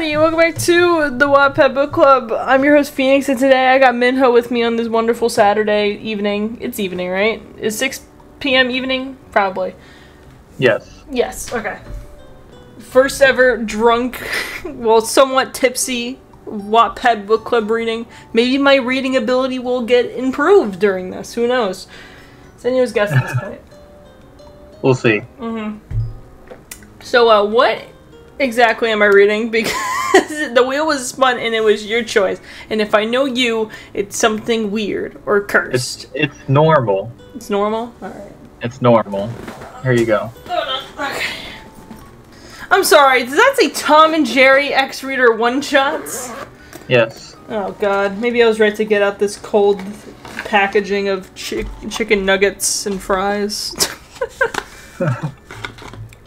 everybody, welcome back to the Wattpad Book Club. I'm your host Phoenix, and today I got Minho with me on this wonderful Saturday evening. It's evening, right? Is 6 p.m. evening? Probably. Yes. Yes, okay. First ever drunk, well, somewhat tipsy Wattpad Book Club reading. Maybe my reading ability will get improved during this, who knows? It's anyone's guess at this point. We'll see. Mm-hmm. So, what exactly am I reading? Because the wheel was spun and it was your choice. And if I know you, it's something weird or cursed. It's normal. It's normal? Alright. It's normal. Here you go. Hold on. Okay. I'm sorry, does that say Tom and Jerry X-Reader one-shots? Yes. Oh god, maybe I was right to get out this cold packaging of chicken nuggets and fries.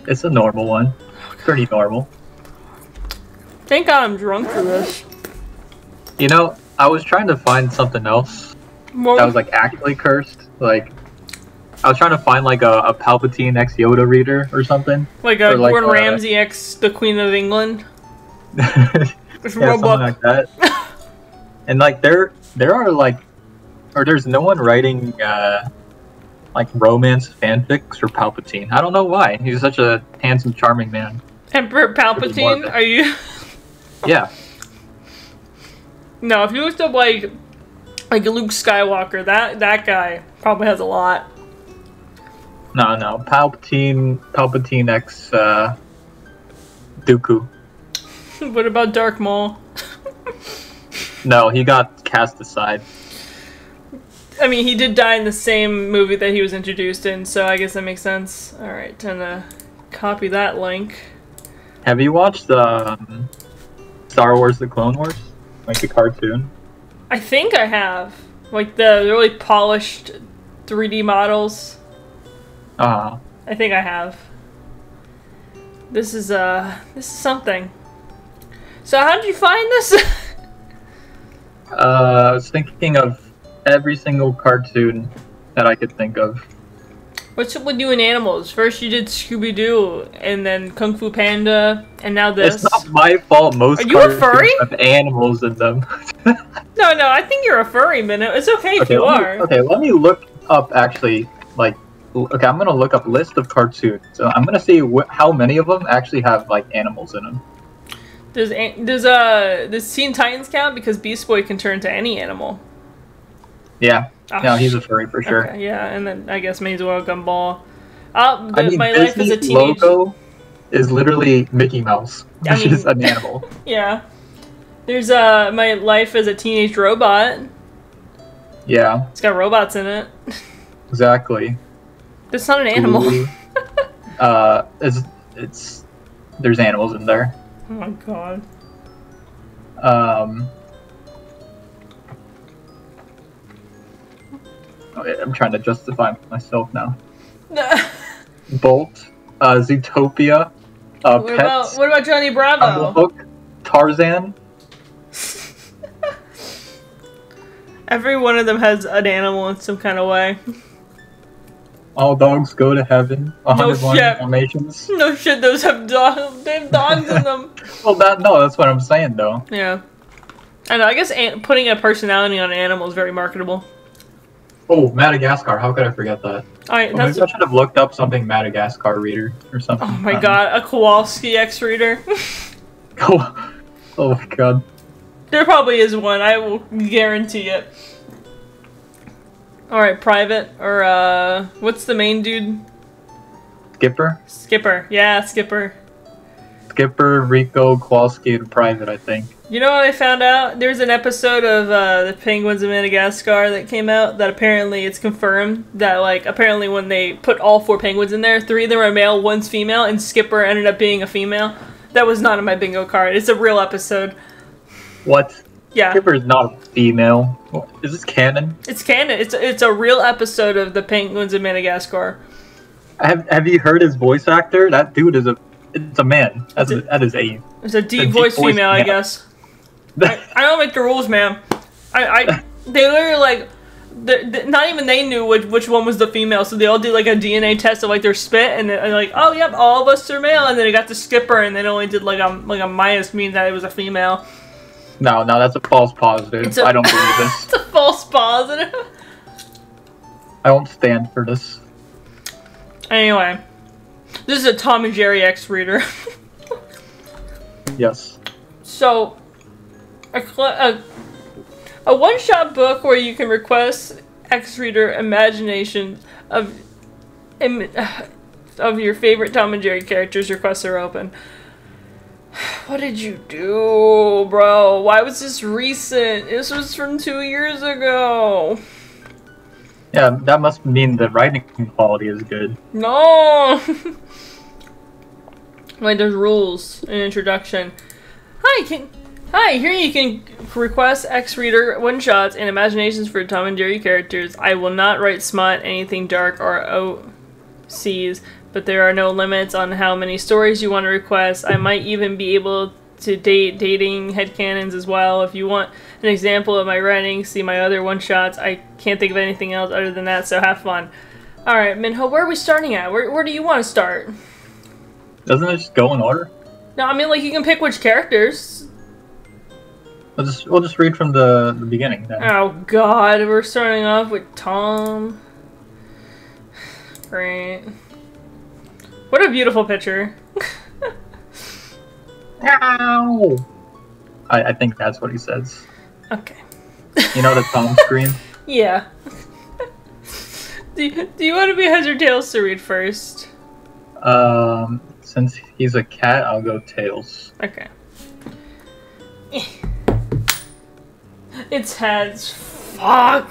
It's a normal one. Pretty normal. Thank God I'm drunk for this. You know, I was trying to find something else that was, like, actually cursed. Like, I was trying to find, like, a Palpatine X Yoda reader or something. Like a Gordon Ramsay X the Queen of England? Something like that. And, like, there's no one writing, like, romance fanfics for Palpatine. I don't know why. He's such a handsome, charming man. Emperor Palpatine? Are you... Yeah. No, if you looked up, like Luke Skywalker, that guy probably has a lot. No. Palpatine X, Dooku. What about Darth Maul? No, he got cast aside. I mean, he did die in the same movie that he was introduced in, so I guess that makes sense. Alright, time to copy that link. Have you watched Star Wars The Clone Wars? Like the cartoon? I think I have. Like the really polished 3D models. Uh-huh. I think I have. This is something. So how did you find this? I was thinking of every single cartoon that I could think of. What's up with you and animals? First you did Scooby-Doo, and then Kung Fu Panda, and now this. It's not my fault most cartoons have animals in them. No, I think you're a furry, Minho. It's okay if you are. Okay, let me look up, actually, like, okay, I'm gonna look up list of cartoons. So I'm gonna see how many of them actually have, like, animals in them. Does Teen Titans count? Because Beast Boy can turn to any animal. Yeah, no, he's a furry for sure. Okay, yeah, and then I guess may as well Gumball. My life as a teenager. Logo is literally Mickey Mouse, which is an animal. Yeah. There's my life as a teenage robot. Yeah. It's got robots in it. Exactly. That's not an animal. There's animals in there. Oh my god. I'm trying to justify myself now. Bolt, Zootopia, Pets. What about Johnny Bravo? Hook, Tarzan. Every one of them has an animal in some kind of way. All dogs go to heaven. 101 Dalmatians. No shit, those have dogs. They have dogs in them. Well, that's what I'm saying though. Yeah, I know. I guess putting a personality on an animal is very marketable. Oh, Madagascar. How could I forget that? Maybe I should have looked up something Madagascar reader or something. Oh my god, a Kowalski X reader. Oh my god. There probably is one. I will guarantee it. Alright, Private. Or, what's the main dude? Skipper? Skipper. Yeah, Skipper. Skipper, Rico, Kowalski, and Private, I think. You know what I found out? There's an episode of the Penguins of Madagascar that came out that apparently it's confirmed that, like, apparently when they put all 4 penguins in there, 3 of them are male, 1's female, and Skipper ended up being a female. That was not on my bingo card. It's a real episode. What? Yeah. Skipper's not a female. Is this canon? It's canon. It's a real episode of the Penguins of Madagascar. Have you heard his voice actor? That dude is a man. That is a... It's a deep voice female, I guess. I don't make the rules, ma'am. They literally, like, not even they knew which one was the female, so they all did like a DNA test of like their spit, and they're like, oh yep, all of us are male, and then it got to Skipper, and then only did like a minus, mean that it was a female. No, that's a false positive. I don't believe it. It's a false positive. I don't stand for this. Anyway, this is a Tom and Jerry X reader. Yes. So, a one-shot book where you can request X reader imagination of your favorite Tom and Jerry characters. Requests are open. What did you do, bro? Why was this recent? This was from 2 years ago. Yeah, that must mean the writing quality is good. No! Wait, there's rules and introduction. Hi, here you can request X-Reader one-shots and imaginations for Tom and Jerry characters. I will not write smut, anything dark, or OCs, but there are no limits on how many stories you want to request. I might even be able to dating headcanons as well. If you want an example of my writing, see my other one-shots. I can't think of anything else other than that, so have fun. Alright, Minho, where are we starting at? Where do you want to start? Doesn't it just go in order? No, I mean, like, you can pick which characters. We'll just read from the beginning, then. Oh, God, we're starting off with Tom. Great. What a beautiful picture. Ow! I think that's what he says. Okay. You know the Tom scream? Yeah. Do you want to be heads or tails to read first? Since he's a cat, I'll go tails. Okay. It's heads. Fuck!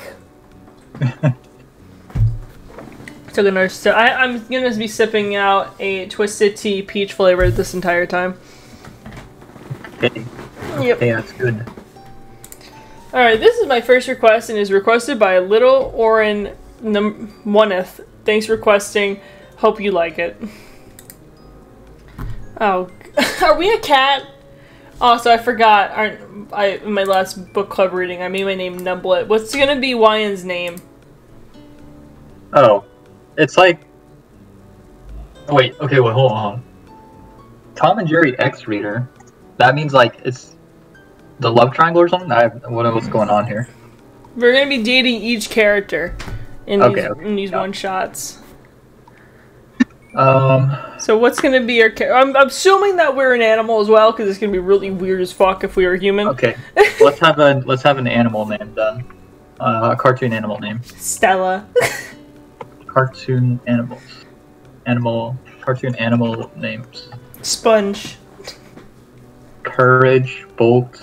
So I'm gonna be sipping out a Twisted Tea peach flavor this entire time. Okay. Yep. Okay, that's good. Alright, this is my first request and is requested by Little Orin Oneth. Thanks for requesting. Hope you like it. Oh, are we a cat? Also, I forgot. In my last book club reading, I made my name Numblet. What's gonna be Wyann's name? Oh, it's like. Oh, wait. Okay. Wait. Hold on. Tom and Jerry X reader. That means like it's the love triangle or something. What's going on here? We're gonna be dating each character in these one shots. So what's gonna be your character? I'm assuming that we're an animal as well, because it's gonna be really weird as fuck if we were human. Okay, let's have an animal name done. A cartoon animal name. Stella. Cartoon animals. Cartoon animal names. Sponge. Courage. Bolt.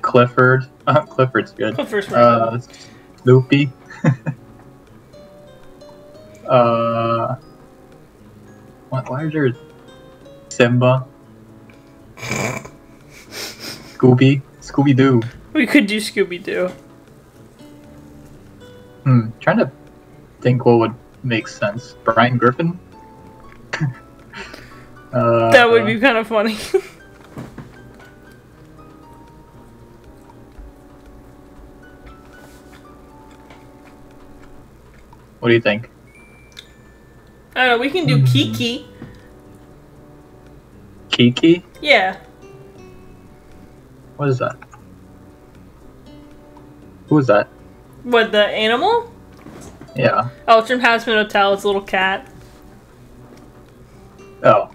Clifford. Clifford's good. Clifford's right. Snoopy. Why is there Simba? Scooby-Doo. We could do Scooby-Doo. Trying to think what would make sense. Brian Griffin? That would be kind of funny. What do you think? I don't know, we can do Kiki. Kiki? Yeah. What is that? Who is that? What, the animal? Yeah. Oh, it's from Hamster Hotel. It's a little cat. Oh.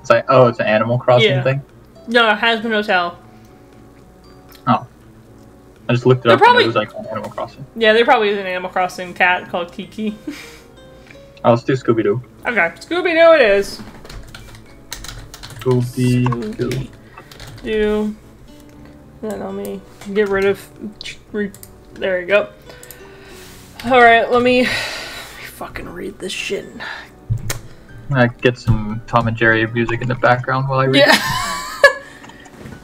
It's like, oh, it's an Animal Crossing thing? No, Hamster Hotel. Oh. I just looked it up and it was like an Animal Crossing. Yeah, there probably is an Animal Crossing cat called Kiki. Oh, let's do Scooby-Doo. Okay, Scooby-Doo it is. Scooby-Doo. Do. Then let me get rid of... There we go. Alright, let me fucking read this shit. I get some Tom and Jerry music in the background while I read it.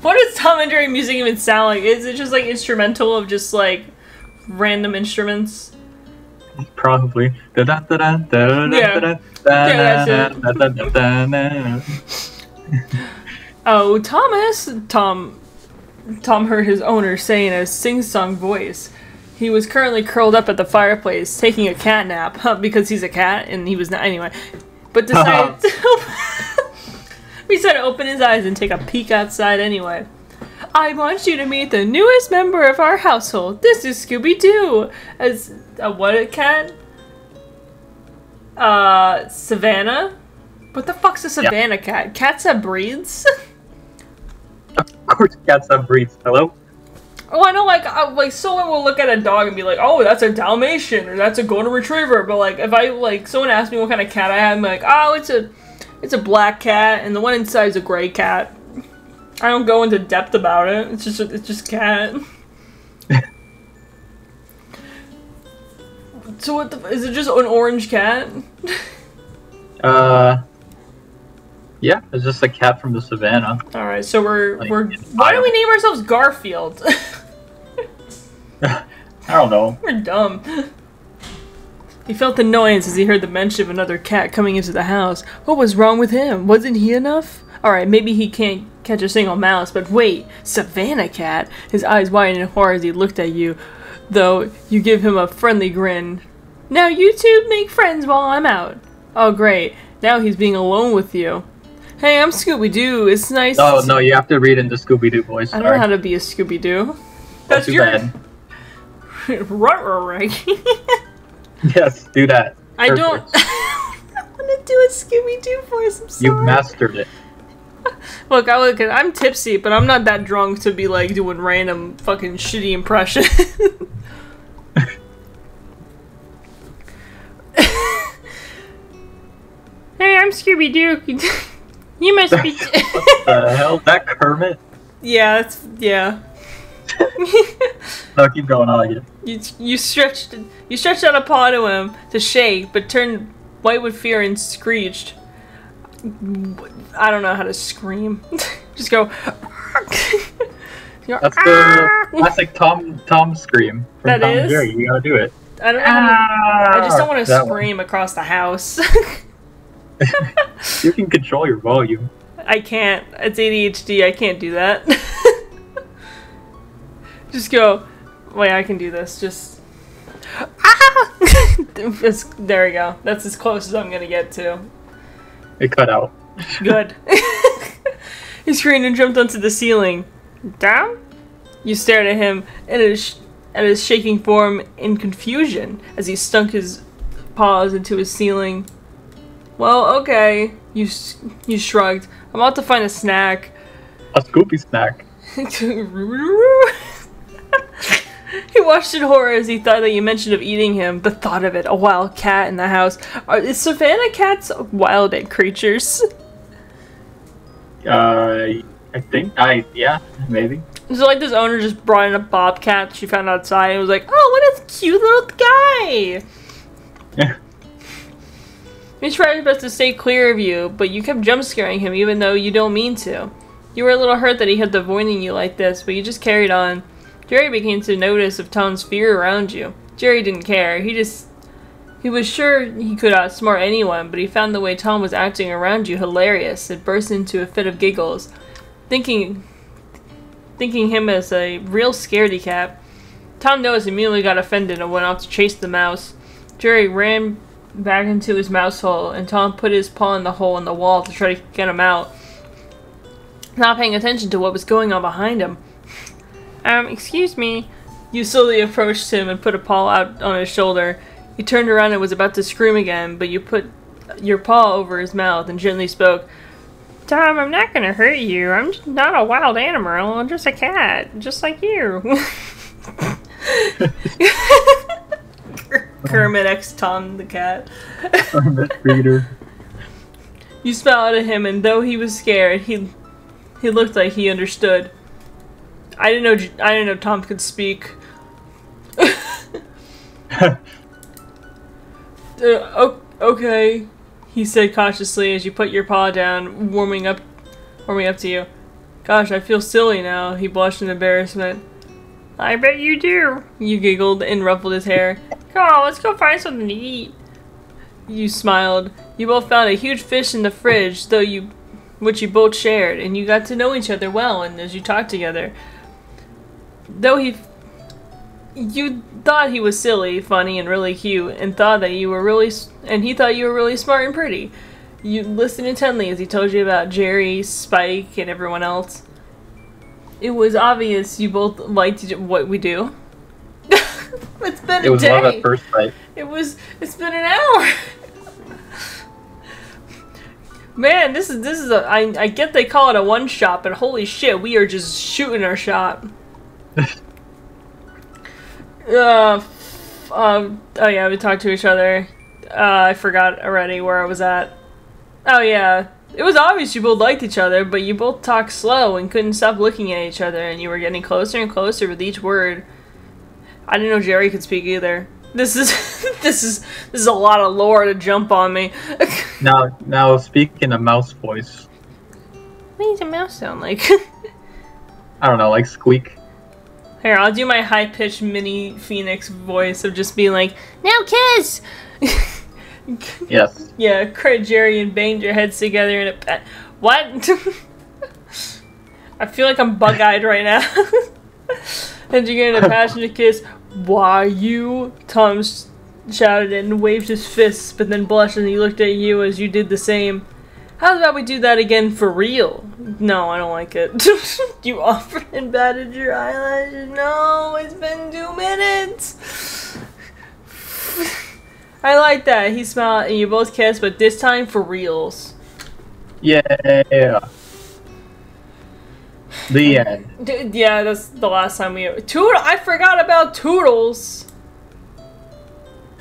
What does Tom and Jerry music even sound like? Is it just like instrumental of just like random instruments? Probably. Yeah. Oh, Thomas. Tom. Tom heard his owner say in a sing-song voice. He was currently curled up at the fireplace, taking a cat nap, because he's a cat, and he was not, anyway, but decided to open his eyes and take a peek outside anyway. I want you to meet the newest member of our household. This is Scooby-Doo. As a what, a cat? Savannah? What the fuck's a Savannah cat? Cats have breeds? Of course cats have breeds. Hello? Oh, I know, like, someone will look at a dog and be like, oh, that's a Dalmatian, or that's a Golden Retriever, but, like, if I, like, someone asked me what kind of cat I had, I'm like, oh, it's a black cat, and the one inside is a gray cat. I don't go into depth about it. It's just cat. So what the, is it just an orange cat? Yeah, it's just a cat from the savannah. All right, so we're why do we name ourselves Garfield? I don't know. We're dumb. He felt annoyance as he heard the mention of another cat coming into the house. What was wrong with him? Wasn't he enough? All right, maybe he can't catch a single mouse, but wait, Savannah cat? His eyes widened in horror as he looked at you, though you give him a friendly grin. Now you two make friends while I'm out. Oh, great. Now he's being alone with you. Hey, I'm Scooby-Doo. It's nice. Oh, no, you have to read in the Scooby-Doo voice. Sorry. I don't know how to be a Scooby-Doo. That's your bad. Ruh-roh-right. Yes, do that. I don't want to do a Scooby-Doo voice. I'm sorry. You mastered it. Look, I'm tipsy, but I'm not that drunk to be, like, doing random fucking shitty impressions. Hey, I'm Scooby-Doo. You must be... What the hell? That Kermit? Yeah, that's... Yeah. No, keep going, I'll get it. You stretched out a paw to him to shake, but turned white with fear and screeched. I don't know how to scream. Just go... That's the classic Tom scream from that Tom and Jerry. You gotta do it. I just don't want to scream across the house. You can control your volume. I can't. It's ADHD. I can't do that. Just go. Wait, I can do this. Just. Ah! There we go. That's as close as I'm gonna get to. It cut out. Good. He screamed and jumped onto the ceiling. Down? You stared at him and at his shaking form in confusion as he stunk his paws into his ceiling. Well, okay. You shrugged. I'm about to find a snack. A Scooby snack. He watched in horror as he thought that you mentioned of eating him. The thought of it. A wild cat in the house. Is Savannah cats wild at creatures? I think yeah, maybe. So, like, this owner just brought in a bobcat she found outside and was like, oh, what a cute little guy! Yeah. He tried his best to stay clear of you, but you kept jump-scaring him even though you don't mean to. You were a little hurt that he kept avoiding you like this, but you just carried on. Jerry began to notice of Tom's fear around you. Jerry didn't care. He was sure he could outsmart anyone, but he found the way Tom was acting around you hilarious. It burst into a fit of giggles, thinking him as a real scaredy cat. Tom noticed immediately got offended and went off to chase the mouse. Jerry ran back into his mouse hole, and Tom put his paw in the hole in the wall to try to get him out, not paying attention to what was going on behind him. Excuse me. You slowly approached him and put a paw out on his shoulder. He turned around and was about to scream again, but you put your paw over his mouth and gently spoke. Tom, I'm not gonna hurt you. I'm just not a wild animal. I'm just a cat, just like you. Kermit X Tom the cat. Kermit Reader. You smiled at him, and though he was scared, he looked like he understood. I didn't know Tom could speak. Okay, he said cautiously as you put your paw down, warming up to you. Gosh, I feel silly now. He blushed in embarrassment. I bet you do. You giggled and ruffled his hair. Come on, let's go find something to eat. You smiled. You both found a huge fish in the fridge, which you both shared, and you got to know each other well and as you talked together. Though you thought he was silly, funny, and really cute, and thought that you were he thought you were really smart and pretty. You listened intently as he told you about Jerry, Spike, and everyone else. It was obvious you both liked what we do. It's been a day. It was love at first sight. It's been an hour. Man, this is a. I get they call it a one shot, but holy shit, we are just shooting our shot. Oh yeah, we talked to each other. I forgot already where I was at. Oh yeah, it was obvious you both liked each other, but you both talked slow and couldn't stop looking at each other, and you were getting closer and closer with each word. I didn't know Jerry could speak either. This is a lot of lore to jump on me. Now speak in a mouse voice. What does a mouse sound like? I don't know, like squeak. Here, I'll do my high-pitched mini Phoenix voice of just being like, "Now kiss." Yes. Yeah, cried Jerry and banged your heads together in a pet. What? I feel like I'm bug-eyed right now. And you get in a passionate kiss. Why you? Tom shouted and waved his fists, but then blushed and he looked at you as you did the same. How about we do that again for real? No, I don't like it. You offered and batted your eyelashes. No, it's been 2 minutes. I like that. He smiled and you both kissed, but this time for reals. Yeah. The end. Yeah, that's the last time we ever. Toodles! I forgot about Toodles!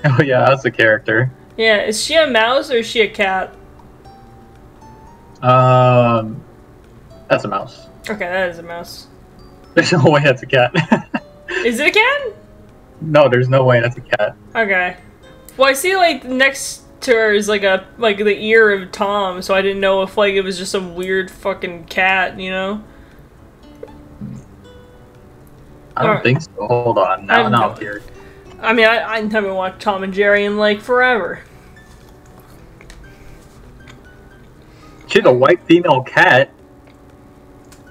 Oh yeah, that's a character. Yeah, is she a mouse or is she a cat? That's a mouse. Okay, that is a mouse. There's no way that's a cat. Is it a cat? No, there's no way that's a cat. Okay. Well, I see like next to her is like the ear of Tom, so I didn't know if like it was just some weird fucking cat, you know? I don't think so. Hold on. Now here. I mean, I haven't watched Tom and Jerry in like forever. She's a white female cat.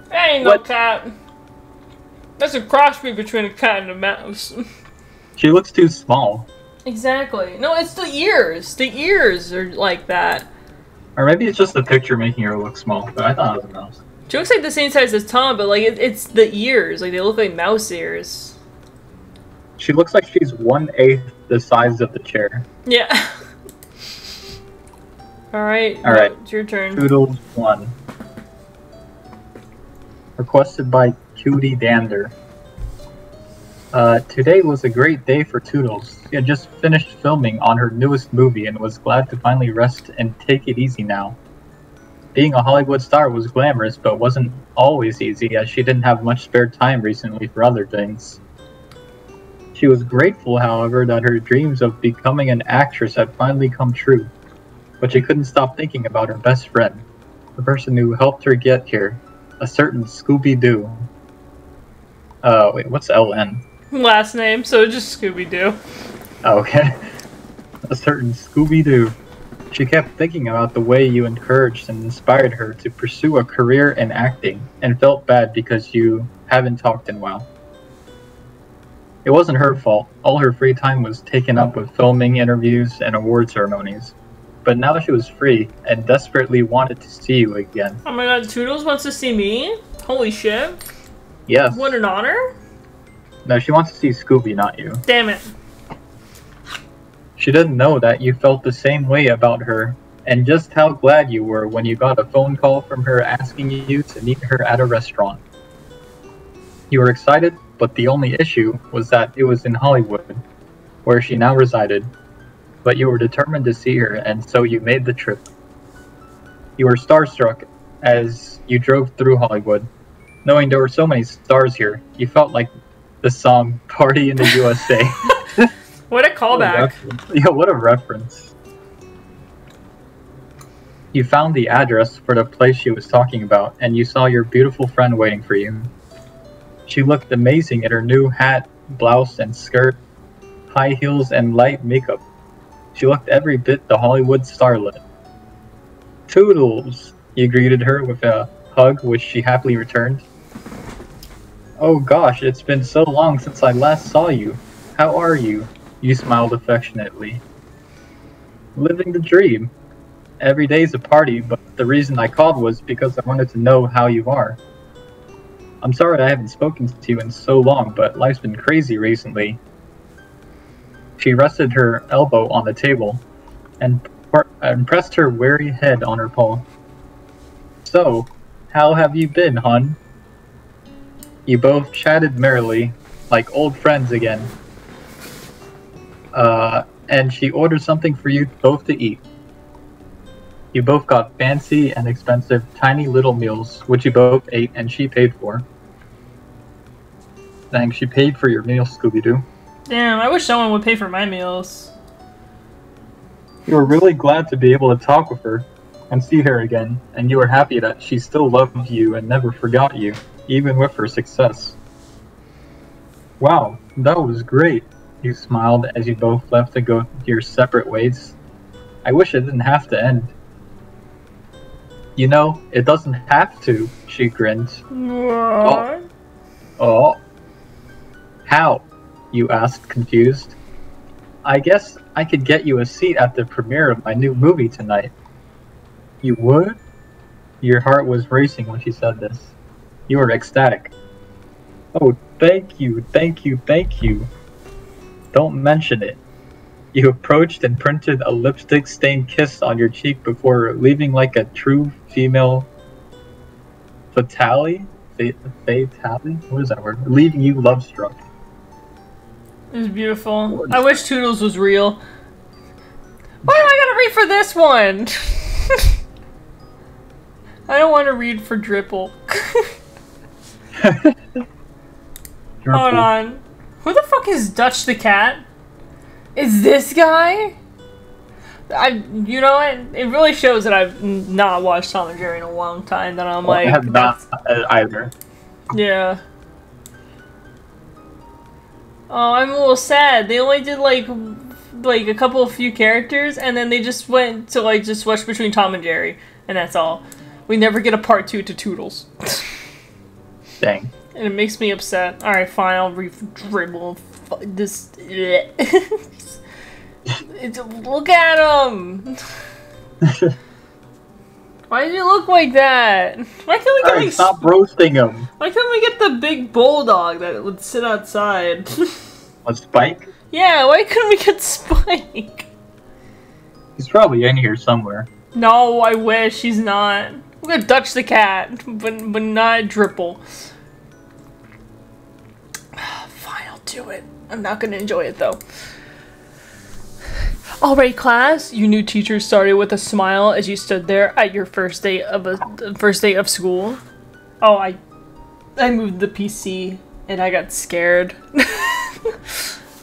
That ain't no cat. That's a crossbreed between a cat and a mouse. She looks too small. Exactly. No, it's the ears. The ears are like that. Or maybe it's just the picture making her look small, but I thought it was a mouse. She looks like the same size as Tom, but like it's the ears. Like they look like mouse ears. She looks like she's 1/8 the size of the chair. Yeah. All right. It's your turn. Toodles 1. Requested by Cutie Dander. Today was a great day for Toodles. She had just finished filming on her newest movie and was glad to finally rest and take it easy now. Being a Hollywood star was glamorous, but wasn't always easy, as she didn't have much spare time recently for other things. She was grateful, however, that her dreams of becoming an actress had finally come true, but she couldn't stop thinking about her best friend, the person who helped her get here, a certain Scooby-Doo. Wait, what's LN? Last name, so just Scooby-Doo. Okay. A certain Scooby-Doo. She kept thinking about the way you encouraged and inspired her to pursue a career in acting, and felt bad because you haven't talked in a while. It wasn't her fault. All her free time was taken up with filming, interviews, and award ceremonies. But now she was free and desperately wanted to see you again. Oh my god, Toodles wants to see me? Holy shit. Yes. What an honor. No, she wants to see Scooby, not you. Damn it. She didn't know that you felt the same way about her, and just how glad you were when you got a phone call from her asking you to meet her at a restaurant. You were excited, but the only issue was that it was in Hollywood, where she now resided. But you were determined to see her, and so you made the trip. You were starstruck as you drove through Hollywood. Knowing there were so many stars here, you felt like the song Party in the USA. What a callback. Yeah, what a reference. You found the address for the place she was talking about, and you saw your beautiful friend waiting for you. She looked amazing in her new hat, blouse, and skirt, high heels, and light makeup. She looked every bit the Hollywood starlet. Toodles! You greeted her with a hug, which she happily returned. Oh gosh, it's been so long since I last saw you. How are you? You smiled affectionately. Living the dream. Every day's a party, but the reason I called was because I wanted to know how you are. I'm sorry I haven't spoken to you in so long, but life's been crazy recently. She rested her elbow on the table and pressed her weary head on her paw. So, how have you been, hon? You both chatted merrily, like old friends again. And she ordered something for you both to eat. You both got fancy and expensive tiny little meals, which you both ate and she paid for. Dang, she paid for your meal, Scooby-Doo. Damn, I wish someone would pay for my meals. You were really glad to be able to talk with her and see her again, and you were happy that she still loved you and never forgot you, even with her success. Wow, that was great, you smiled as you both left to go your separate ways. I wish it didn't have to end. You know, it doesn't have to, she grinned. What? Oh. How? You asked, confused. I guess I could get you a seat at the premiere of my new movie tonight. You would? Your heart was racing when she said this. You were ecstatic. Oh, thank you, thank you, thank you. Don't mention it. You approached and printed a lipstick-stained kiss on your cheek before leaving like a true female fatale? Fatale? What is that word? Leaving you love-struck. It was beautiful. Gorgeous. I wish Toodles was real. Why do I gotta read for this one? I don't want to read for Dripple. Dripple. Hold on. Who the fuck is Dutch the Cat? Is this guy? You know what? It really shows that I've not watched Tom and Jerry in a long time. That I'm like, I have not either. Yeah. Oh, I'm a little sad. They only did like a couple of few characters, and then they just went to like just switch between Tom and Jerry, and that's all. We never get a part two to Toodles. Dang. And it makes me upset. All right, fine. I'll re-dribble this. Look at him! Why did you look like that? Why can't we get like, stop roasting him? Why can't we get the big bulldog that would sit outside? A Spike? Yeah, why couldn't we get Spike? He's probably in here somewhere. No, I wish he's not. We're gonna Dutch the Cat, but not Dripple. Fine, I'll do it. I'm not gonna enjoy it though. Alright class, your new teacher started with a smile as you stood there at your first day of school. Oh, I moved the PC and I got scared.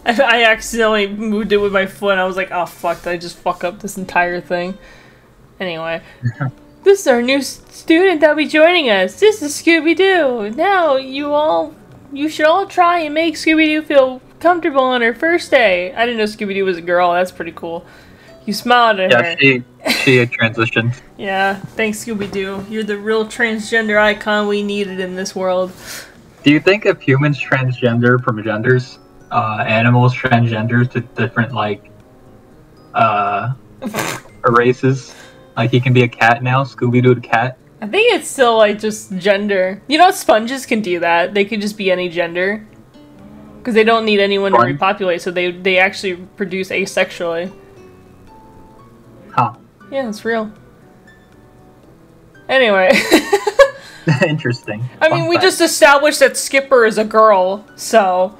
I accidentally moved it with my foot and I was like, oh fuck, did I just fuck up this entire thing? Anyway. This is our new student that'll be joining us. This is Scooby-Doo. Now you should all try and make Scooby-Doo feel comfortable on her first day. I didn't know Scooby-Doo was a girl. That's pretty cool. You smiled at her. Yeah, she had transitioned. Yeah, thanks Scooby-Doo. You're the real transgender icon we needed in this world. Do you think if humans transgender from genders, animals transgender to different like races? Like he can be a cat now, Scooby-Doo the cat? I think it's still like just gender. You know, sponges can do that. They could just be any gender. Because they don't need anyone to repopulate, so they actually produce asexually. Huh. Yeah, it's real. Anyway. Interesting. I mean, we just established that Skipper is a girl, so...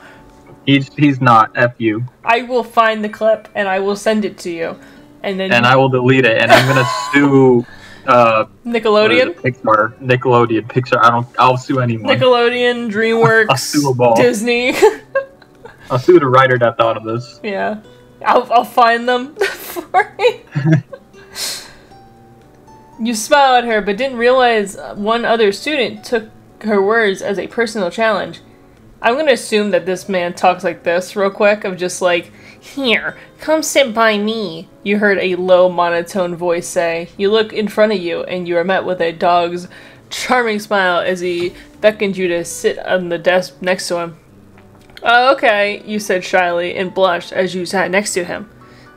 He's not, F you. I will find the clip, and I will send it to you. And then I will delete it, and I'm gonna sue... Nickelodeon? Pixar. Nickelodeon, Pixar. I'll sue anyone. Nickelodeon, DreamWorks, I'll sue them all. Disney. I'll sue the writer that thought of this. Yeah. I'll find them for it. You smiled at her, but didn't realize one other student took her words as a personal challenge. I'm gonna assume that this man talks like this real quick, of just like, here, come sit by me, you heard a low monotone voice say. You look in front of you, and you are met with a dog's charming smile as he beckoned you to sit on the desk next to him. "Oh, okay," you said shyly and blushed as you sat next to him.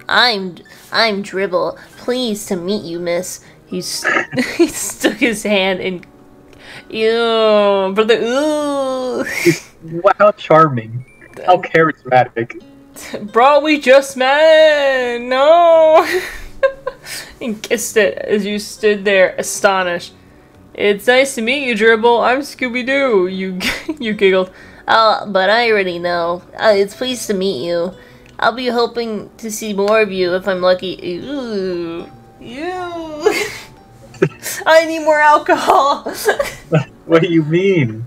I'm Dribble. Pleased to meet you, miss." He stuck his hand in. Ew, brother, ooh. Wow, how charming. How charismatic. "Bro, we just met! No!" And kissed it as you stood there, astonished. "It's nice to meet you, Dribble. I'm Scooby-Doo," you giggled. "Oh, but I already know. It's pleased to meet you. I'll be hoping to see more of you if I'm lucky." Ooh. Ew. I need more alcohol. What do you mean?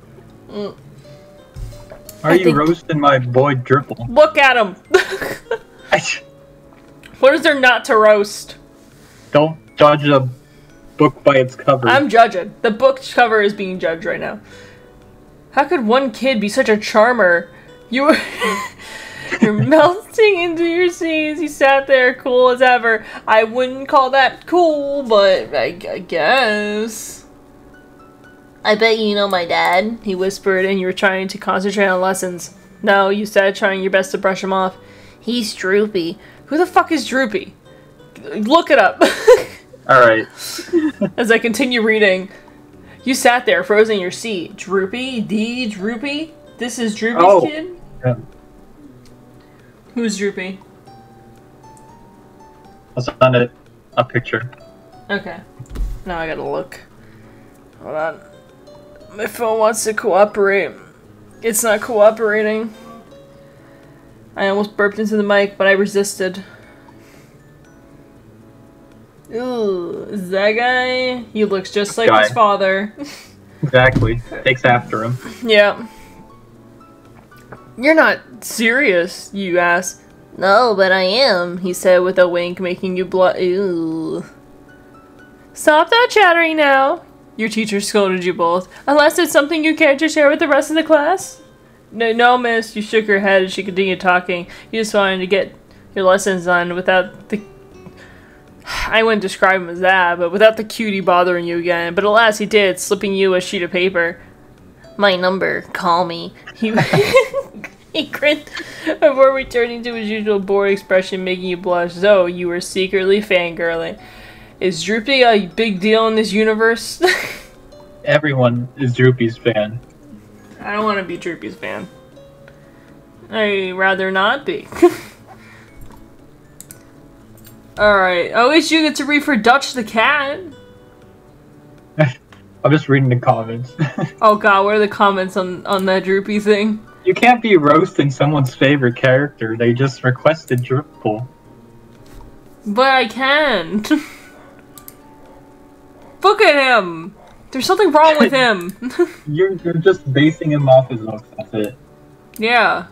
Are you roasting my boy Dribble? Look at him. What is there not to roast? Don't judge a book by its cover. I'm judging. The book cover is being judged right now. How could one kid be such a charmer? You're melting into your seas. You sat there cool as ever. I wouldn't call that cool, but I guess. "I bet you know my dad," he whispered, and you were trying to concentrate on lessons. No, you said, trying your best to brush him off. "He's Droopy." Who the fuck is Droopy? Look it up. Alright. As I continue reading, you sat there, frozen in your seat. Droopy? D Droopy? This is Droopy's kid? Yeah. Who's Droopy? I found a picture. Okay. Now I gotta look. Hold on. My phone wants to cooperate. It's not cooperating. I almost burped into the mic, but I resisted. Ooh, is that guy? He looks just like his father. Exactly. Takes after him. Yeah. "You're not serious," you asked. "No, but I am," he said with a wink, making you blush. Ooh. "Stop that chattering now," your teacher scolded you both. "Unless it's something you care to share with the rest of the class?" No, miss, you shook your head as she continued talking. You just wanted to get your lessons done without the... I wouldn't describe him as that, but without the cutie bothering you again. But alas, he did, slipping you a sheet of paper. "My number. Call me." He grinned before returning to his usual bored expression, making you blush. Though you were secretly fangirling. Is Droopy a big deal in this universe? Everyone is Droopy's fan. I don't want to be Droopy's fan. I'd rather not be. Alright. Oh, at least you get to read for Dutch the Cat. I'm just reading the comments. Oh god, what are the comments on that Droopy thing? You can't be roasting someone's favorite character. They just requested Dribble. But I can. Look at him. There's something wrong with him. You're just basing him off his looks. That's it. Yeah.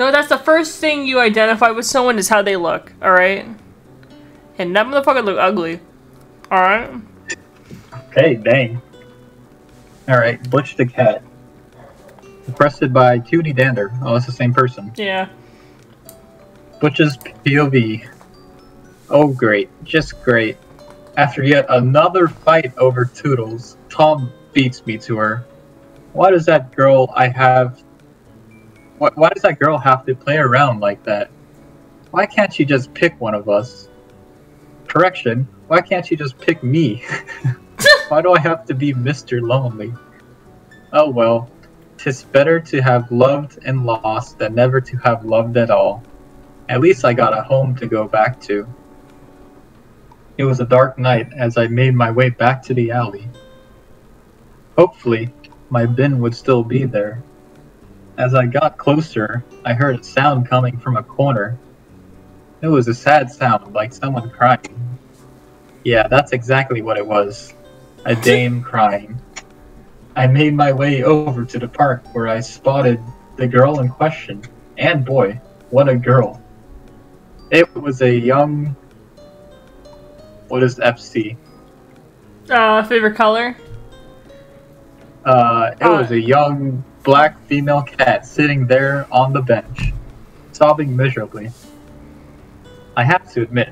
No, that's the first thing you identify with someone is how they look. All right. And that motherfucker look ugly. All right. Okay, dang. Alright, Butch the Cat. Requested by 2D Dander. Oh, it's the same person. Yeah. Butch's POV. Oh, great. Just great. After yet another fight over Toodles, Tom beats me to her. Why does that girl Why does that girl have to play around like that? Why can't she just pick one of us? Correction, why can't she just pick me? Why do I have to be Mr. Lonely? Oh well, 'tis better to have loved and lost than never to have loved at all. At least I got a home to go back to. It was a dark night as I made my way back to the alley. Hopefully, my bin would still be there. As I got closer, I heard a sound coming from a corner. It was a sad sound, like someone crying. Yeah, that's exactly what it was. A dame crying. I made my way over to the park where I spotted the girl in question. And boy, what a girl. It was a young... What is FC? Favorite color? It was a young black female cat sitting there on the bench, sobbing miserably. I have to admit,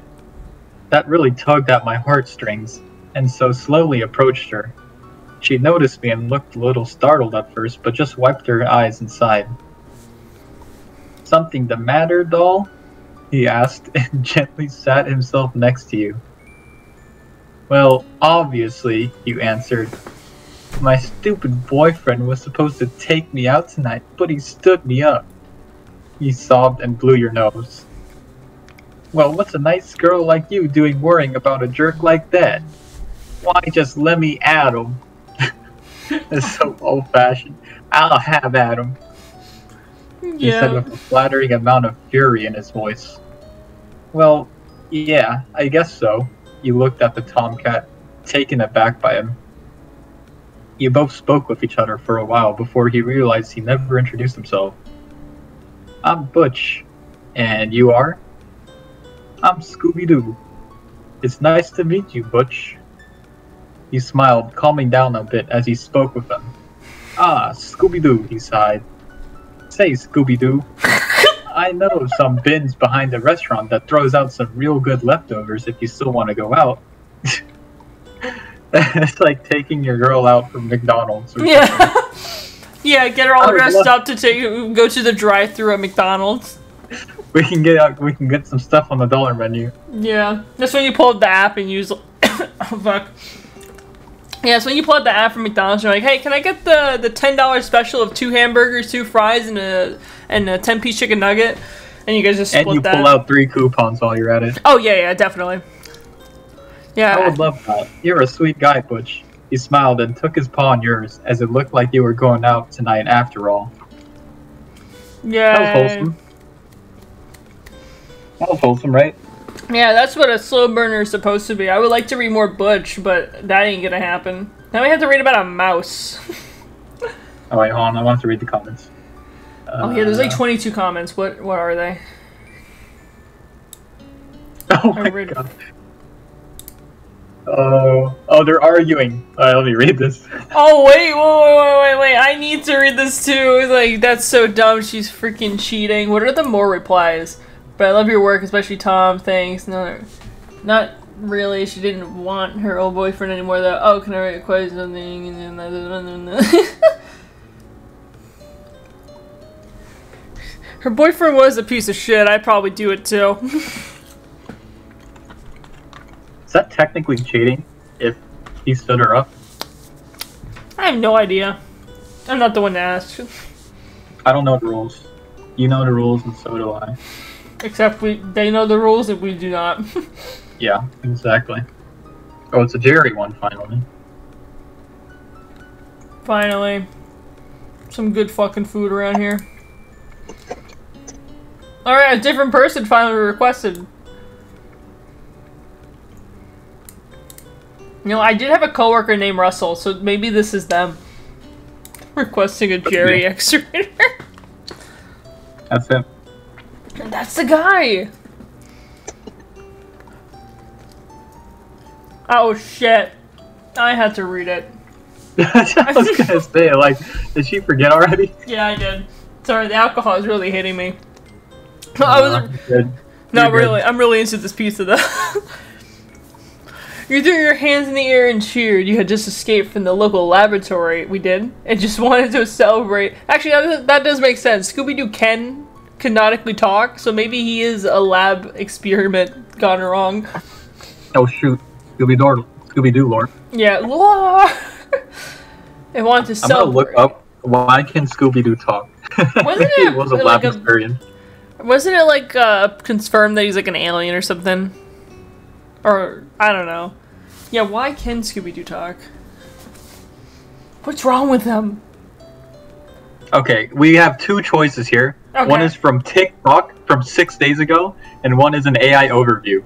that really tugged at my heartstrings. And so slowly approached her. She noticed me and looked a little startled at first, but just wiped her eyes and sighed. "Something the matter, doll?" he asked, and gently sat himself next to you. "Well, obviously," you answered. "My stupid boyfriend was supposed to take me out tonight, but he stood me up." He sobbed and blew your nose. "Well, what's a nice girl like you doing worrying about a jerk like that? Why just let me at him?" That's so old-fashioned. "I'll have at him." Yeah. He said with a flattering amount of fury in his voice. "Well, yeah, I guess so." You looked at the tomcat, taken aback by him. You both spoke with each other for a while before he realized he never introduced himself. "I'm Butch. And you are?" "I'm Scooby-Doo. It's nice to meet you, Butch." He smiled, calming down a bit as he spoke with him. "Ah, Scooby-Doo," he sighed. "Say, Scooby-Doo, I know some bins behind the restaurant that throws out some real good leftovers if you still want to go out." It's like taking your girl out from McDonald's. Or yeah. Yeah, get her all dressed up to go to the drive-thru at McDonald's. We can get out, we can get some stuff on the dollar menu. Yeah. That's when you pull up the app and use oh fuck. Yeah, so when you pull up the app from McDonald's, you're like, "Hey, can I get the $10 special of 2 hamburgers, 2 fries, and a 10-piece chicken nugget?" And you guys just split that. And you pull out 3 coupons while you're at it. Oh yeah, definitely. Yeah. I would love that. You're a sweet guy, Butch. He smiled and took his paw in yours, as it looked like you were going out tonight after all. Yeah. That was wholesome. That was wholesome, right? Yeah, that's what a slow burner is supposed to be. I would like to read more Butch, but that ain't gonna happen. Now we have to read about a mouse. Oh, wait, hold on. I want to read the comments. Oh, yeah, there's like 22 comments. What are they? Oh, my God. Oh, they're arguing. All right, let me read this. Oh, wait. I need to read this, too. Like, that's so dumb. She's freaking cheating. What are the more replies? "But I love your work, especially Tom. Thanks." No, not really. She didn't want her old boyfriend anymore, though. "Oh, can I write a question or something?" And then her boyfriend was a piece of shit. I'd probably do it too. Is that technically cheating if he stood her up? I have no idea. I'm not the one to ask. I don't know the rules. You know the rules, and so do I. Except they know the rules and we do not. Yeah, exactly. Oh, it's a Jerry one, finally. Finally. Some good fucking food around here. Alright, a different person finally requested. You know, I did have a coworker named Russell, so maybe this is them. Requesting a Jerry X-rater. That's him. That's the guy! Oh shit. I had to read it. I was gonna say, like, did she forget already? Yeah, I did. Sorry, the alcohol is really hitting me. No, I was good. No, really, good. I'm really into this piece of the... "You threw your hands in the air and cheered. You had just escaped from the local laboratory." We did. "And just wanted to celebrate." Actually, that does make sense. Scooby-Doo can... canonically talk, so maybe he is a lab experiment gone wrong. Oh shoot, Scooby-Doo lore. Yeah, lore. I want to celebrate. I'm gonna look up why can Scooby-Doo talk. Wasn't it was a lab experiment? Wasn't it like confirmed that he's like an alien or something? Or I don't know. Yeah, why can Scooby-Doo talk? What's wrong with him? Okay, we have 2 choices here. Okay. One is from TikTok from 6 days ago, and one is an AI overview.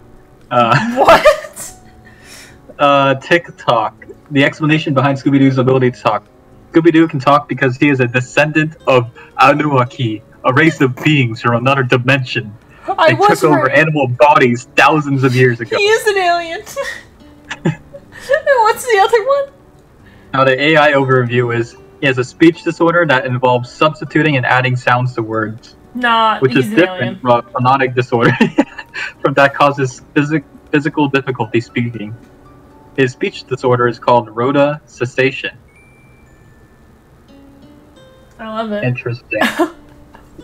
What? TikTok. The explanation behind Scooby-Doo's ability to talk. Scooby-Doo can talk because he is a descendant of Anunnaki, a race of beings from another dimension. They took over animal bodies thousands of years ago. He is an alien. What's the other one? Now the AI overview is... He has a speech disorder that involves substituting and adding sounds to words. Nah, which is different from a phonic disorder from that causes physical difficulty speaking. His speech disorder is called rota cessation, I love it. Interesting.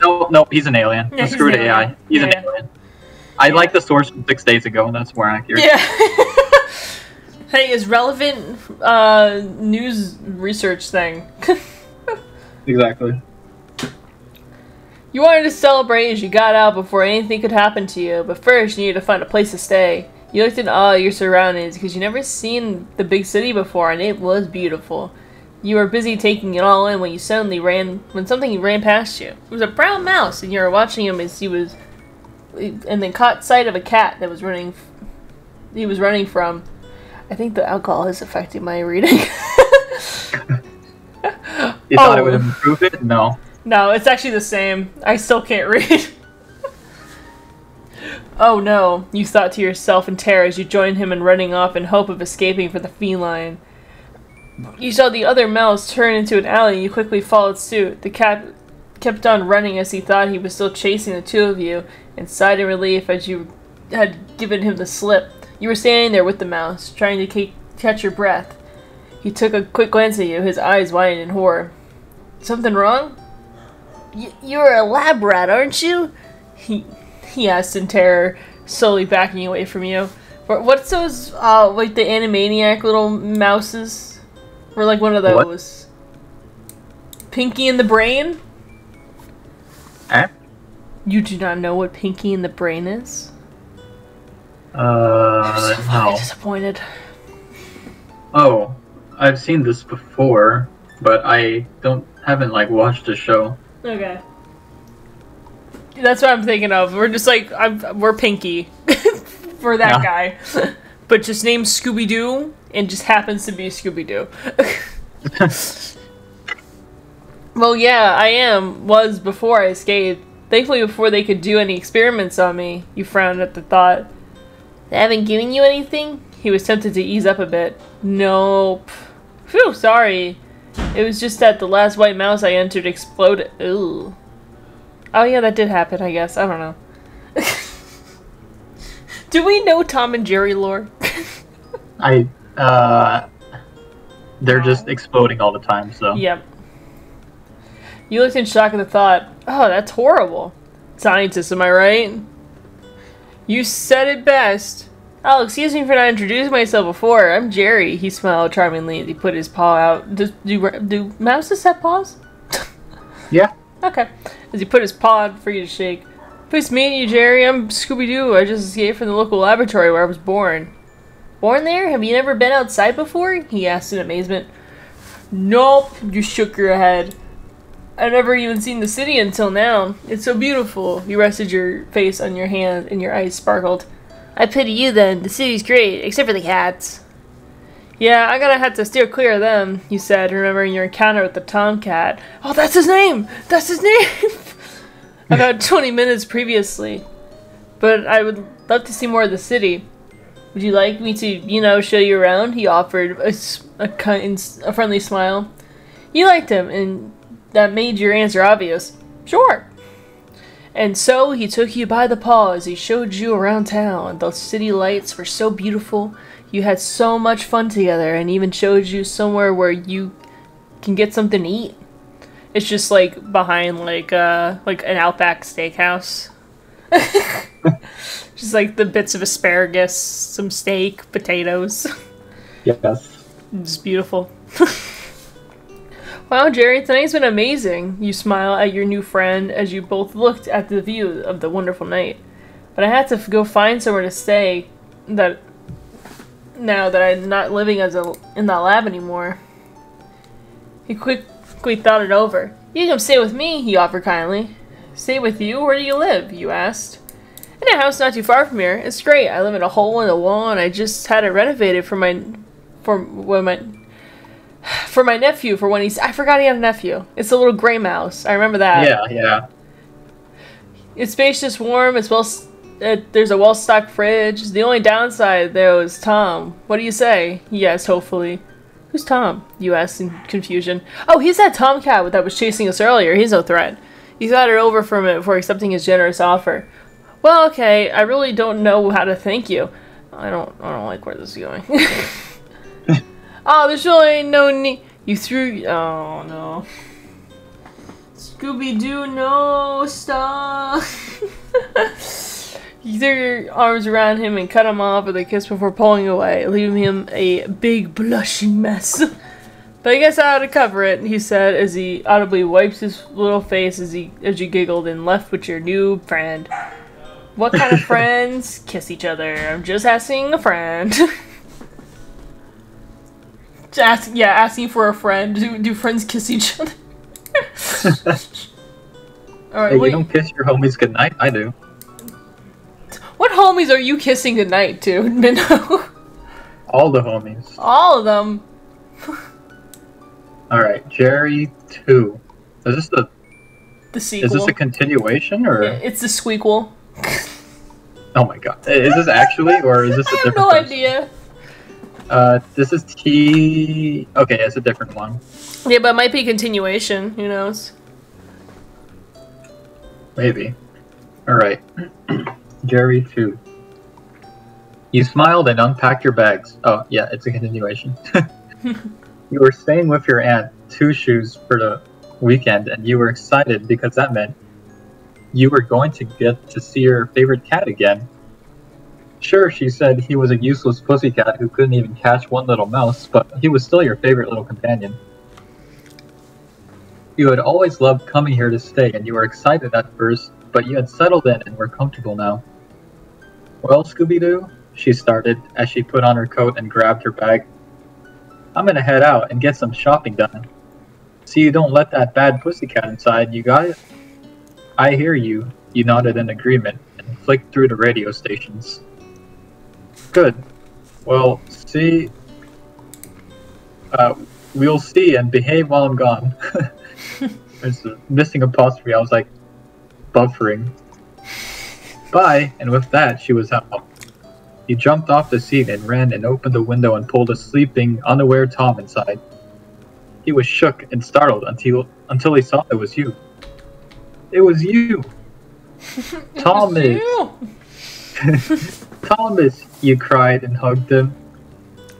No, he's an alien. Yeah, he's screwed AI. He's an alien. I like the source from 6 days ago, and that's where I'm here. Yeah. Hey, it's relevant news research thing. Exactly. You wanted to celebrate as you got out before anything could happen to you, but first you needed to find a place to stay. You looked in awe at your surroundings because you never seen the big city before, and it was beautiful. You were busy taking it all in when you suddenly something ran past you. It was a brown mouse, and you were watching him as he was, and then caught sight of a cat that was running. He was running from. I think the alcohol is affecting my reading. You thought it would improve it? No. No, it's actually the same. I still can't read. Oh no, you thought to yourself in terror as you joined him in running off in hope of escaping from the feline. You saw the other mouse turn into an alley and you quickly followed suit. The cat kept on running as he thought he was still chasing the two of you, and sighed in relief as you had given him the slip. You were standing there with the mouse, trying to catch your breath. He took a quick glance at you, his eyes widened in horror. Something wrong? You're a lab rat, aren't you? He asked in terror, slowly backing away from you. What's those, like the Animaniac little mouses? Or like one of those. What? Pinky and the Brain? Huh? You do not know what Pinky and the Brain is? I'm so fucking disappointed. Oh, I've seen this before, but I haven't like watched the show. Okay, that's what I'm thinking of. We're just like we're Pinky for that guy, but just named Scooby-Doo and just happens to be Scooby-Doo. Well, yeah, I was before I escaped. Thankfully, before they could do any experiments on me, you frowned at the thought. They haven't given you anything? He was tempted to ease up a bit. Nope. Phew, sorry. It was just that the last white mouse I entered exploded. Ooh. Oh yeah, that did happen, I guess. I don't know. Do we know Tom and Jerry lore? They're just exploding all the time, so. Yep. You looked in shock at the thought, oh, that's horrible. Scientists, am I right? You said it best. Oh, excuse me for not introducing myself before. I'm Jerry. He smiled charmingly as he put his paw out. Do mouses have paws? Yeah. Okay. As he put his paw out for you to shake. Pleased to meet you, Jerry. I'm Scooby-Doo. I just escaped from the local laboratory where I was born. Born there? Have you never been outside before? He asked in amazement. Nope. You shook your head. I've never even seen the city until now. It's so beautiful. You rested your face on your hand and your eyes sparkled. I pity you then. The city's great, except for the cats. Yeah, I'm gonna have to steer clear of them, you said, remembering your encounter with the tomcat. Oh, that's his name! That's his name! About 20 minutes previously. But I would love to see more of the city. Would you like me to, you know, show you around? He offered a friendly smile. You liked him, and that made your answer obvious. Sure. And so he took you by the paw as he showed you around town. The city lights were so beautiful. You had so much fun together and even showed you somewhere where you can get something to eat. It's just like behind like an Outback Steakhouse. Just like the bits of asparagus, some steak, potatoes. Yes. It's beautiful. Wow, Jerry, tonight's been amazing. You smile at your new friend as you both looked at the view of the wonderful night. But I had to go find somewhere to stay now that I'm not living in that lab anymore. He quickly thought it over. You can come stay with me, he offered kindly. Stay with you? Where do you live? You asked. In a house not too far from here. It's great. I live in a hole in the wall and I just had it renovated for my nephew, for when he's... I forgot he had a nephew. It's a little gray mouse. I remember that. Yeah. It's spacious, warm, it's well... there's a well-stocked fridge. The only downside, though, is Tom. What do you say? He asked, hopefully. Who's Tom? You asked in confusion. Oh, he's that tomcat that was chasing us earlier. He's no threat. He thought it over for a minute before accepting his generous offer. Well, okay, I really don't know how to thank you. I don't like where this is going. Oh, there's really no need. You threw... Oh, no. Scooby-Doo, no, stop. You threw your arms around him and cut him off with a kiss before pulling away, leaving him a big blushing mess. But I guess I ought to cover it, he said as he audibly wiped his little face as you giggled and left with your new friend. What kind of friends kiss each other? I'm just asking a friend. Asking for a friend. Do friends kiss each other? All right, hey, you don't kiss your homies goodnight. I do. What homies are you kissing goodnight to, Minho? All the homies. All of them. All right, Jerry 2. Is this the sequel? Is this a continuation or? Yeah, it's the squeakquel. Oh my god! Is this actually, or is this a different? I have no idea. This is T. Okay, it's a different one. Yeah, but it might be a continuation. Who knows? Maybe. All right. Jerry 2. You smiled and unpacked your bags. Oh, yeah, it's a continuation. You were staying with your aunt, Two Shoes, for the weekend, and you were excited because that meant you were going to get to see your favorite cat again. Sure, she said he was a useless pussycat who couldn't even catch one little mouse, but he was still your favorite little companion. You had always loved coming here to stay, and you were excited at first, but you had settled in and were comfortable now. Well, Scooby-Doo, she started as she put on her coat and grabbed her bag. I'm gonna head out and get some shopping done. See you don't let that bad pussycat inside, you got it? I hear you, you nodded in agreement, and flicked through the radio stations. Good. Well, see... we'll see and behave while I'm gone. There's a missing apostrophe, I was like... buffering. Bye, and with that, she was out. You jumped off the seat and ran and opened the window and pulled a sleeping, unaware Tom inside. He was shook and startled until he saw it was you. It was you! Thomas! Thomas, you cried and hugged him.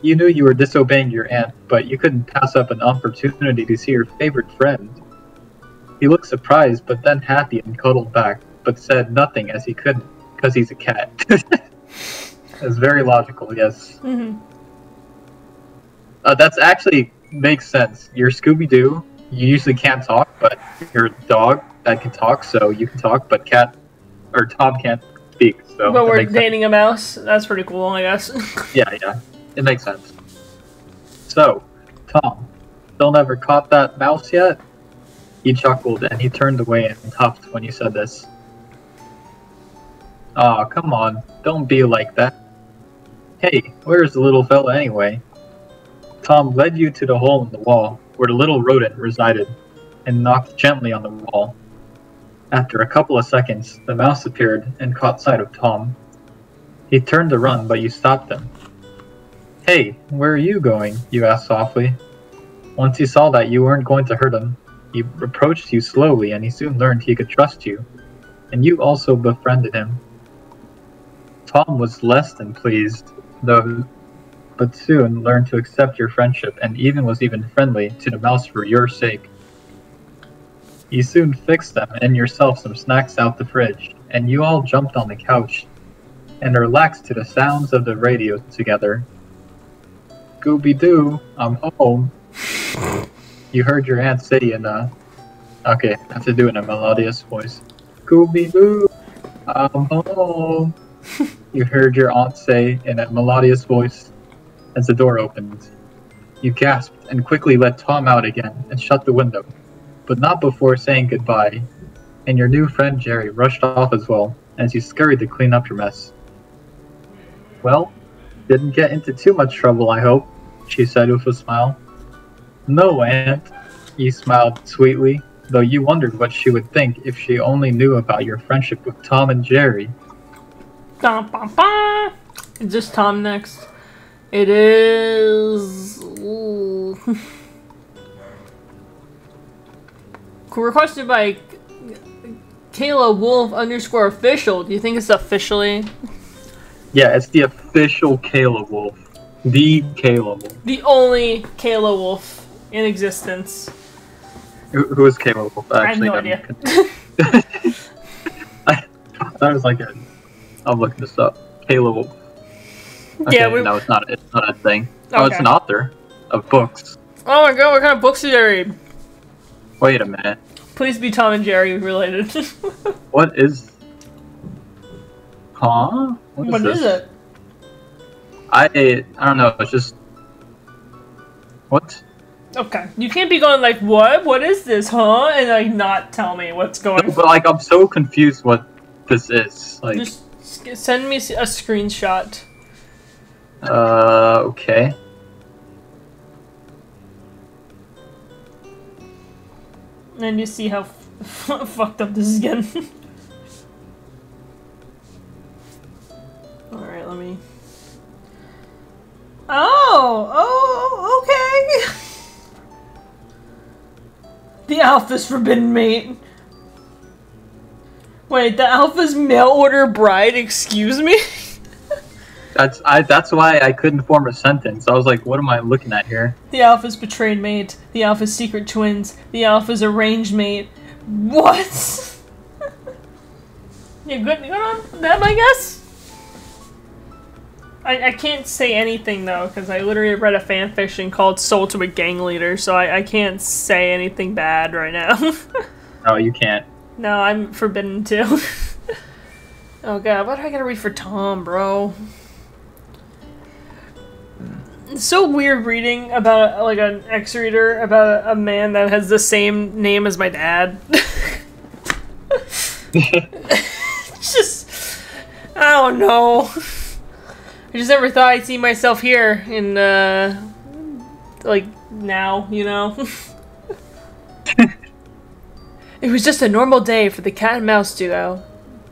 You knew you were disobeying your aunt, but you couldn't pass up an opportunity to see your favorite friend. He looked surprised, but then happy and cuddled back, but said nothing as he couldn't, because he's a cat. It's very logical, yes. Mm-hmm. That's actually makes sense. You're Scooby-Doo. You usually can't talk, but you're a dog that can talk, so you can talk, but Tom can't speak. So but we're dating a mouse. That's pretty cool, I guess. Yeah. It makes sense. So, Tom, still never caught that mouse yet? He chuckled, and he turned away and huffed when you said this. Aw, come on. Don't be like that. Hey, where's the little fella anyway? Tom led you to the hole in the wall, where the little rodent resided, and knocked gently on the wall. After a couple of seconds, the mouse appeared and caught sight of Tom. He turned to run, but you stopped him. Hey, where are you going? You asked softly. Once he saw that you weren't going to hurt him, he approached you slowly, and he soon learned he could trust you, and you also befriended him. Tom was less than pleased, though, but soon learned to accept your friendship and was even friendly to the mouse for your sake. You soon fixed them and yourself some snacks out the fridge, and you all jumped on the couch and relaxed to the sounds of the radio together. Scooby-Doo, I'm home. You heard your aunt say in okay, I have to do it in a melodious voice. Scooby-Doo, I'm home. You heard your aunt say in a melodious voice as the door opened. You gasped and quickly let Tom out again and shut the window, but not before saying goodbye, and your new friend Jerry rushed off as well as you scurried to clean up your mess. Well, didn't get into too much trouble, I hope, she said with a smile. No, Aunt, you smiled sweetly, though you wondered what she would think if she only knew about your friendship with Tom and Jerry. Is this Tom next? It is... Requested by Kayla Wolf _official. Do you think it's officially? Yeah, it's the official Kayla Wolf. The Kayla Wolf. The only Kayla Wolf in existence. Who is capable? Actually, I have no idea. That was like a... I'm looking this up. Caleb. Okay, yeah, we... No, it's not a thing. Okay. Oh, it's an author of books. Oh my god, what kind of books did I read? Wait a minute. Please be Tom and Jerry related. What is... Huh? What is it? I don't know, it's just... What? Okay, you can't be going like, what? What is this, huh? And like, not tell me what's going on. No, but like, I'm so confused what this is. Like, just send me a screenshot. Okay. And you see how fucked up this is getting. Alright, let me... Oh! Okay! The alpha's forbidden mate. Wait, the alpha's mail order bride. Excuse me. That's why I couldn't form a sentence. I was like, what am I looking at here? The alpha's betrayed mate. The alpha's secret twins. The alpha's arranged mate. What? You good on that, I guess. I can't say anything, though, because I literally read a fanfiction called Soul to a Gang Leader, so I can't say anything bad right now. Oh, you can't. No, I'm forbidden to. Oh, God, what do I gotta read for Tom, bro? It's so weird reading about, like, an ex-reader about a man that has the same name as my dad. It's just... I don't know. I just never thought I'd see myself here in, like, now, you know? It was just a normal day for the cat and mouse duo.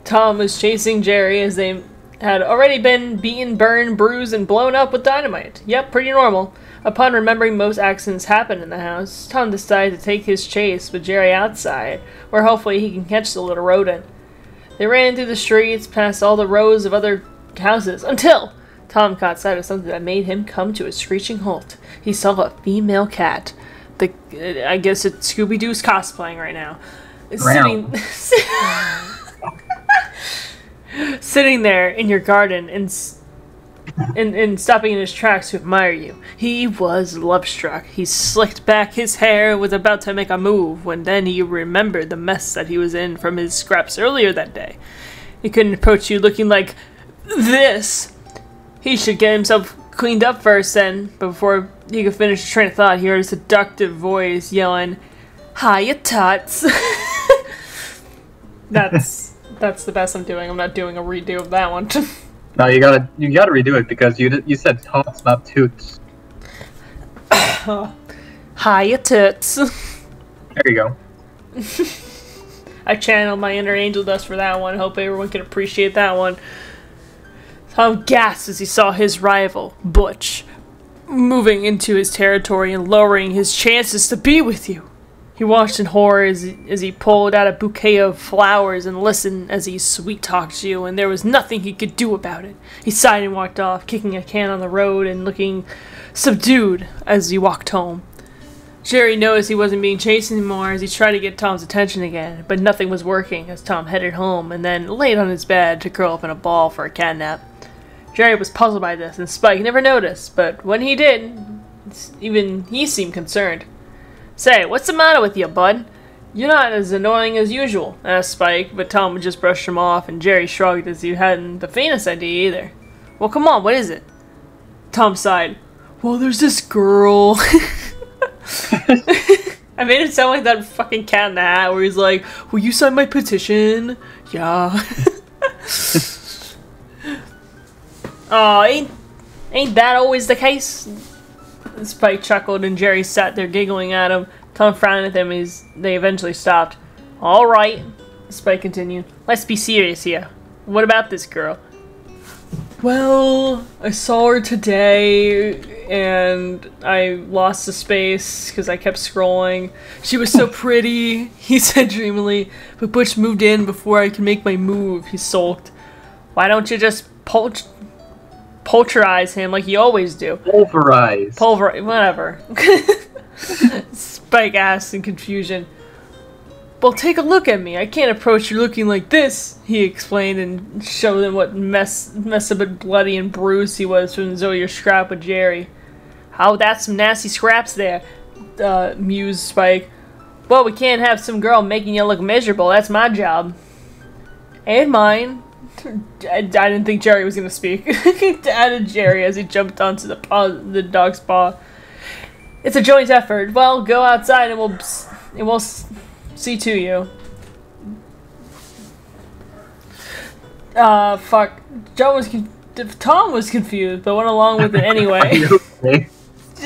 Tom was chasing Jerry as they had already been beaten, burned, bruised, and blown up with dynamite. Yep, pretty normal. Upon remembering most accidents happened in the house, Tom decided to take his chase with Jerry outside, where hopefully he can catch the little rodent. They ran through the streets, past all the rows of other houses, until... Tom caught sight of something that made him come to a screeching halt. He saw a female cat. I guess it's Scooby-Doo's cosplaying right now. Sitting there in your garden and stopping in his tracks to admire you. He was love-struck. He slicked back his hair and was about to make a move when then he remembered the mess that he was in from his scraps earlier that day. He couldn't approach you looking like this. He should get himself cleaned up first, then. But before he could finish his train of thought, he heard a seductive voice yelling, "Hiya, tots!" That's the best I'm doing. I'm not doing a redo of that one. No, you gotta redo it because you said tots, not toots. Hiya, toots. There you go. I channeled my inner angel dust for that one. Hope everyone can appreciate that one. Tom gasped as he saw his rival, Butch, moving into his territory and lowering his chances to be with you. He watched in horror as he pulled out a bouquet of flowers and listened as he sweet-talked you, and there was nothing he could do about it. He sighed and walked off, kicking a can on the road and looking subdued as he walked home. Jerry noticed he wasn't being chased anymore as he tried to get Tom's attention again, but nothing was working as Tom headed home and then laid on his bed to curl up in a ball for a cat nap. Jerry was puzzled by this, and Spike never noticed, but when he did, even he seemed concerned. "Say, what's the matter with you, bud? You're not as annoying as usual," asked Spike, but Tom would just brush him off, and Jerry shrugged as he hadn't the faintest idea either. "Well, come on, what is it?" Tom sighed. "Well, there's this girl." I made it sound like that fucking Cat in the Hat where he's like, "Will you sign my petition?" Yeah. Aw, ain't that always the case? Spike chuckled and Jerry sat there giggling at him. Tom frowned at them as they eventually stopped. "Alright," Spike continued. "Let's be serious here. What about this girl?" "Well, I saw her today, and I lost the space because I kept scrolling. She was so pretty," he said dreamily, "but Butch moved in before I could make my move," he sulked. "Why don't you just Pulverize him like you always do?" Pulverize. Whatever. Spike asked in confusion. Well, take a look at me. I can't approach you looking like this, he explained, and showed them what messed up and bloody and bruised he was from Zoe's scrap with Jerry. Oh, that's some nasty scraps there, mused Spike. Well, we can't have some girl making you look miserable. That's my job. And mine. I didn't think Jerry was going to speak. Added Jerry as he jumped onto the dog's paw. It's a joint effort. Well, go outside and we'll see to you. Fuck. Tom was confused, but went along with it anyway. Okay?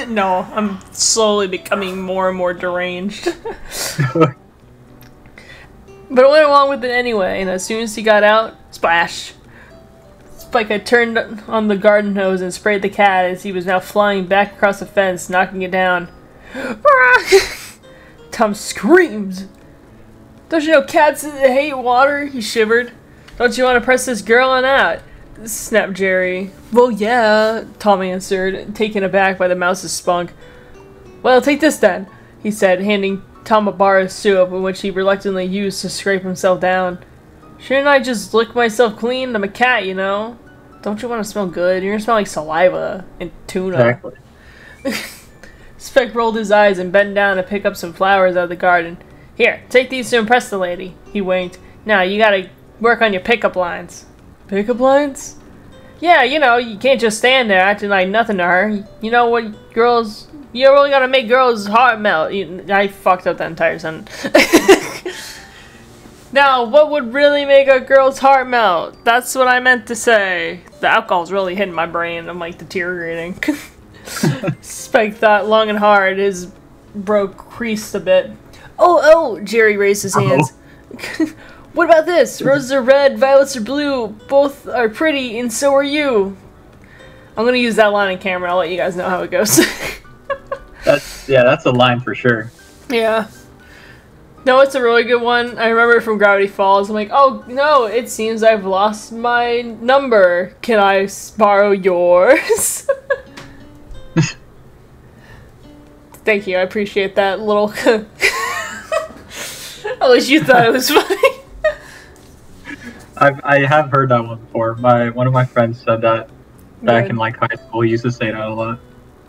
No, I'm slowly becoming more and more deranged. But I went along with it anyway, and as soon as he got out, splash! Spike had turned on the garden hose and sprayed the cat as he was now flying back across the fence, knocking it down. Tom screamed! Don't you know cats hate water? He shivered. Don't you want to press this girl on out? Snapped Jerry. Well, yeah, Tom answered, taken aback by the mouse's spunk. Well, take this then, he said, handing Tom a bar of soup, which he reluctantly used to scrape himself down. Shouldn't I just lick myself clean? I'm a cat, you know? Don't you want to smell good? You're gonna smell like saliva and tuna. Exactly. Spike rolled his eyes and bent down to pick up some flowers out of the garden. Here, take these to impress the lady, he winked. Now, you gotta work on your pickup lines. Pickup lines? Yeah, you know, you can't just stand there acting like nothing to her. You know what, girls... You're really gonna make girls' heart melt. I fucked up that entire sentence. Now, what would really make a girl's heart melt? That's what I meant to say. The alcohol's really hitting my brain. I'm like deteriorating. Spike thought long and hard. His brow creased a bit. Oh, Jerry raised his hands. What about this? Roses are red, violets are blue. Both are pretty, and so are you. I'm gonna use that line on camera. I'll let you guys know how it goes. That's a line for sure. Yeah. No, it's a really good one. I remember from Gravity Falls. I'm like, oh, no, it seems I've lost my number. Can I borrow yours? Thank you. I appreciate that little... At least you thought it was funny. I have heard that one before. One of my friends said that back in like high school. He used to say that a lot.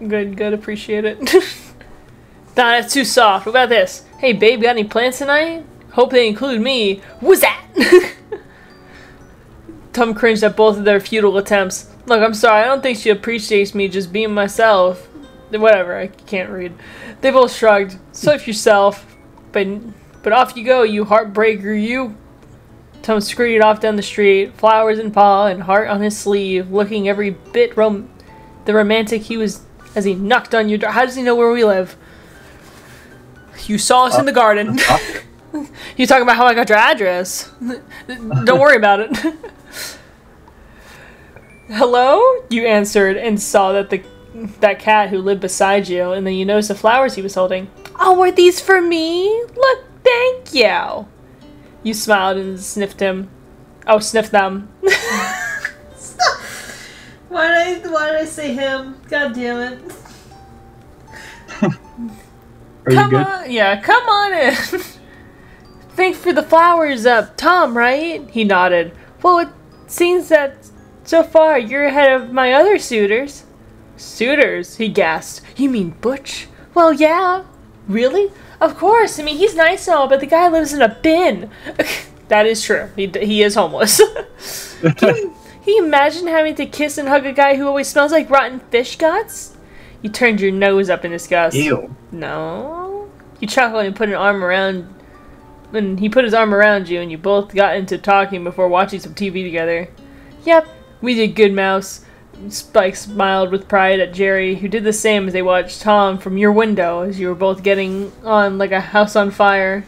Good, appreciate it. Nah, that's too soft. What about this? Hey, babe, got any plans tonight? Hope they include me. What's that? Tom cringed at both of their futile attempts. Look, I'm sorry, I don't think she appreciates me just being myself. Whatever, I can't read. They both shrugged. Swift yourself. But off you go, you heartbreaker, you. Tom scurried off down the street, flowers in paw and heart on his sleeve, looking every bit romantic he was... As he knocked on your door. How does he know where we live? You saw us in the garden. You talking about how I got your address. Don't worry about it. Hello? You answered and saw that that cat who lived beside you, and then you noticed the flowers he was holding. Oh, were these for me? Look, thank you. You smiled and sniffed him. Oh, sniffed them. Why did I say him? God damn it. Come on in. Thanks for the flowers up, Tom, right? He nodded. Well, it seems that so far you're ahead of my other suitors. Suitors? He gasped. You mean Butch? Well, yeah. Really? Of course. I mean, he's nice and all, but the guy lives in a bin. That is true. He is homeless. Can you imagine having to kiss and hug a guy who always smells like rotten fish guts? You turned your nose up in disgust. Ew. No. You chuckled and put an arm around... And he put his arm around you, and you both got into talking before watching some TV together. Yep, we did good, Mouse. Spike smiled with pride at Jerry, who did the same as they watched Tom from your window, as you were both getting on like a house on fire.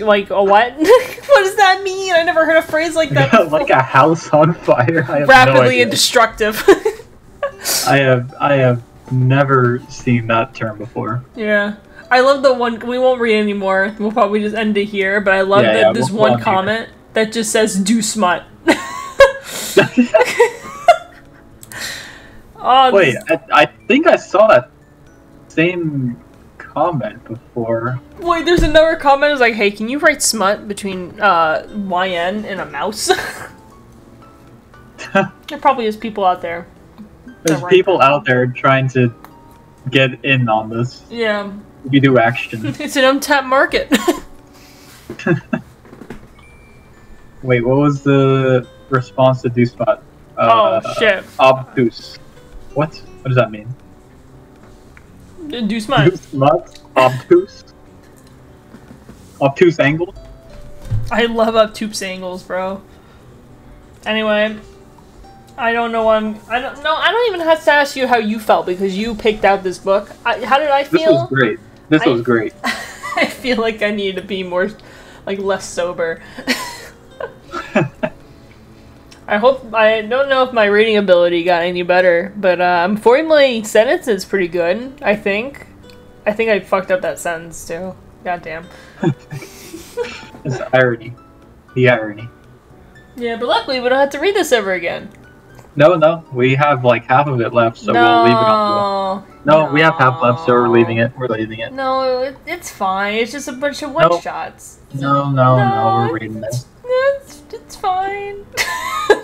Like a what? What does that mean? I never heard a phrase like that. Yeah, like a house on fire. I have rapidly no idea. And destructive. I have never seen that term before. Yeah, I love the one. We won't read anymore. We'll probably just end it here. But I love this one comment that just says "do smut." Wait, I think I saw that same comment before. Wait, there's another comment. It's like, hey, can you write smut between YN and a mouse? There probably is people out there. There's people out there trying to get in on this. Yeah. We do action. It's an untapped market. Wait, what was the response to Doospot? Oh, shit. Obtuse. What? What does that mean? Doospot. Doospot? Obtuse? Obtuse angle? I love obtuse angles, bro. Anyway, I don't know. I don't even have to ask you how you felt because you picked out this book. How did I feel? This was great. This was great. I feel like I need to be more, like, less sober. I don't know if my reading ability got any better, but formulating sentences pretty good, I think. I think I fucked up that sentence too. Goddamn. It's irony. The irony. Yeah, but luckily we don't have to read this ever again. No, no. We have like half of it left, so we'll leave it on the... No, we have half left, so we're leaving it. We're leaving it. No, it's fine. It's just a bunch of one-shots. No. No, we're reading it. It's fine.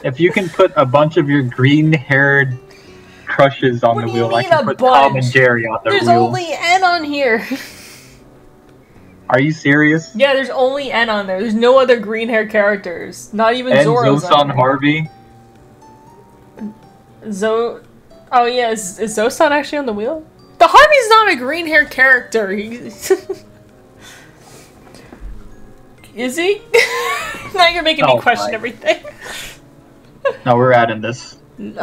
If you can put a bunch of your green-haired crushes on the wheel, I can put Tom and Jerry on the wheel. There's only N on here. Are you serious? Yeah, there's only N on there. There's no other green-haired characters. Not even Zoro's on there. Harvey. Oh yeah, is Zosan actually on the wheel? The Harvey's not a green-haired character. Is he? Now you're making me question everything. No, we're adding this.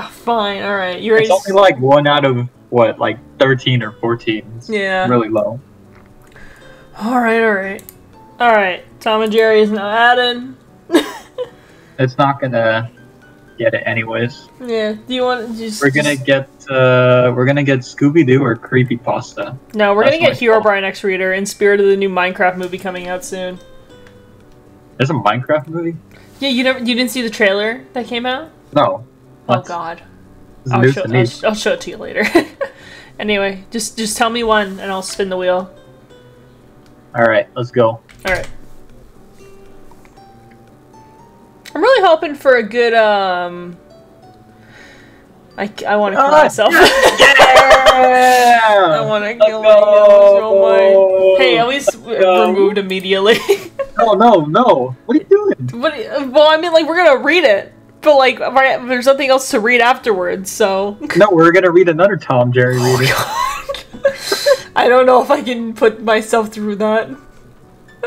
Fine, alright. It's only like 1 out of, what, like 13 or 14. It's really low. Alright, alright. Alright, Tom and Jerry is now added. It's not gonna get it anyways. Yeah, do you want to just... we're gonna get Scooby-Doo or Creepypasta. No, we're gonna get Herobrine X Reader in spirit of the new Minecraft movie coming out soon. There's a Minecraft movie? Yeah, you didn't see the trailer that came out? No. That's, oh god. I'll show it to you later. Anyway, just tell me one and I'll spin the wheel. Alright, let's go. Alright. I'm really hoping for a good, I want to kill myself. Yeah! I want to kill myself. Hey, at least removed immediately. Oh no, no! What are you doing? What? Well, I mean, like we're gonna read it, but like there's nothing else to read afterwards, so. No, we're gonna read another Tom Jerry reading. I don't know if I can put myself through that.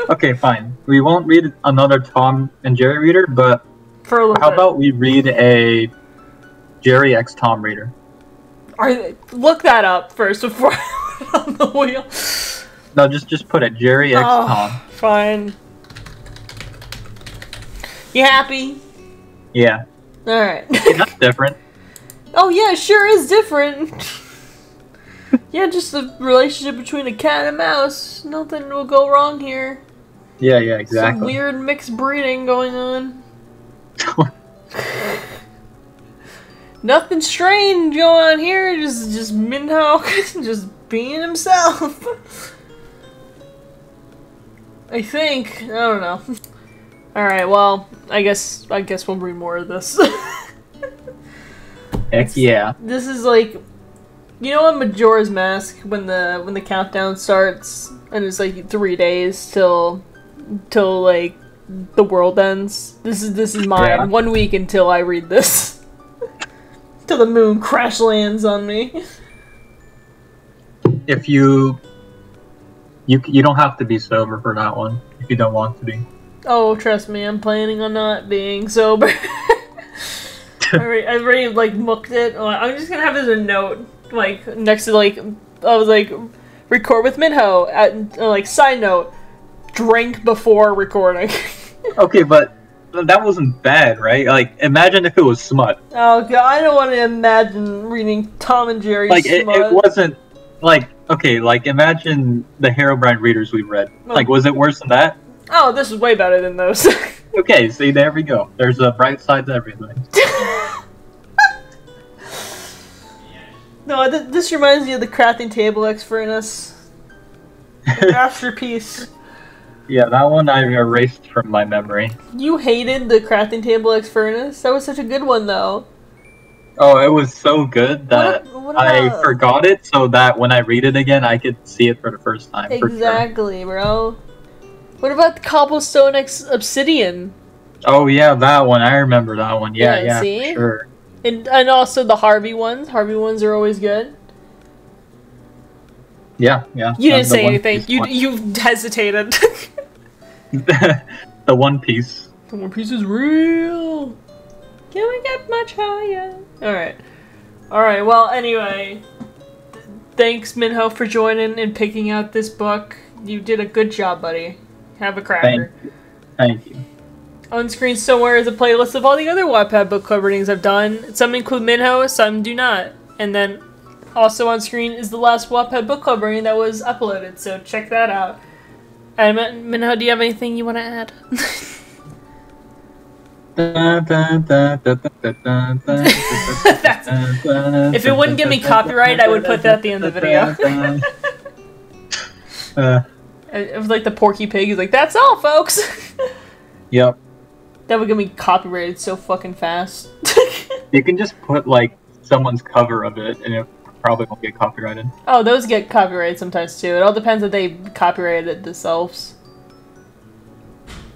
Okay, fine. We won't read another Tom and Jerry reader, but how about we read a Jerry X Tom reader? Look that up first before I put on the wheel. No, just put it Jerry X Tom. Fine. You happy? Yeah. All right. That's different. Oh yeah, it sure is different. Yeah, just the relationship between a cat and a mouse. Nothing will go wrong here. Yeah, yeah, exactly. Some weird mixed breeding going on. Nothing strange going on here. Just Minho, just being himself. I think. I don't know. Alright, well, I guess we'll read more of this. Heck yeah. This is like, you know on Majora's Mask when the countdown starts and it's like 3 days till like the world ends. This is mine. Yeah. 1 week until I read this. Till the moon crash lands on me. If you don't have to be sober for that one if you don't want to be. Oh, trust me, I'm planning on not being sober. I already like mooked it. I'm just gonna have it as a note, like next to like I was like record with Minho at like side note, drink before recording. Okay, but that wasn't bad, right? Like imagine if it was smut. Oh god, I don't want to imagine reading Tom and Jerry. Like smut. It wasn't like okay, like imagine the Herobrine readers we've read. Oh. Like was it worse than that? Oh, this is way better than those. Okay, see, there we go. There's a bright side to everything. No, this reminds me of the Crafting Table X Furnace. Masterpiece. Yeah, that one I erased from my memory. You hated the Crafting Table X Furnace? That was such a good one, though. Oh, it was so good that I forgot it so that when I read it again, I could see it for the first time. Exactly, for sure. Bro. What about Cobblestone X Obsidian? Oh, yeah, that one. I remember that one. Yeah, yeah, see? For sure. And also the Harvey ones. Harvey ones are always good. Yeah, yeah. You didn't say anything. You hesitated. The One Piece. The One Piece is real. Can we get much higher? Alright. Alright, well, anyway. Thanks, Minho, for joining and picking out this book. You did a good job, buddy. Have a cracker. Thank you. On screen somewhere is a playlist of all the other Wattpad book club readings I've done. Some include Minho, some do not. And then also on screen is the last Wattpad book club reading that was uploaded, so check that out. And Minho, do you have anything you want to add? If it wouldn't give me copyright, I would put that at the end of the video. It was like the Porky Pig. He's like, that's all, folks. Yep. That would get me copyrighted so fucking fast. You can just put, like, someone's cover of it, and it probably won't get copyrighted. Oh, those get copyrighted sometimes, too. It all depends if they copyrighted it themselves.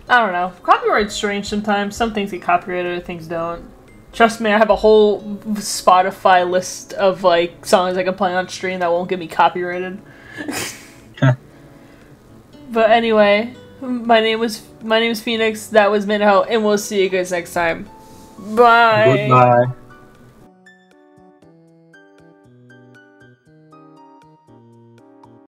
I don't know. Copyright's strange sometimes. Some things get copyrighted, other things don't. Trust me, I have a whole Spotify list of, like, songs I can play on stream that won't get me copyrighted. But anyway, my name is Phoenix, that was Minho, and we'll see you guys next time. Bye! Goodbye.